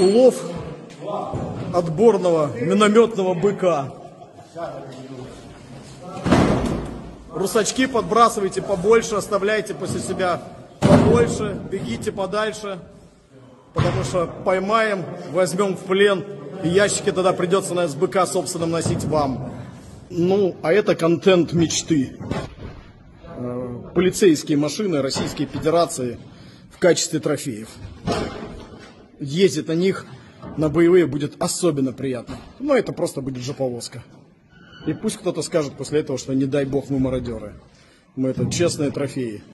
Улов отборного минометного быка. Русачки, подбрасывайте побольше, оставляйте после себя побольше, бегите подальше, потому что поймаем, возьмем в плен, и ящики тогда придется на СБК собственным носить вам. Ну, а это контент мечты. Полицейские машины Российской Федерации в качестве трофеев. Ездить на них на боевые будет особенно приятно. Но это просто будет жоповозка. И пусть кто-то скажет после этого, что не дай бог мы мародеры. Мы это честные трофеи.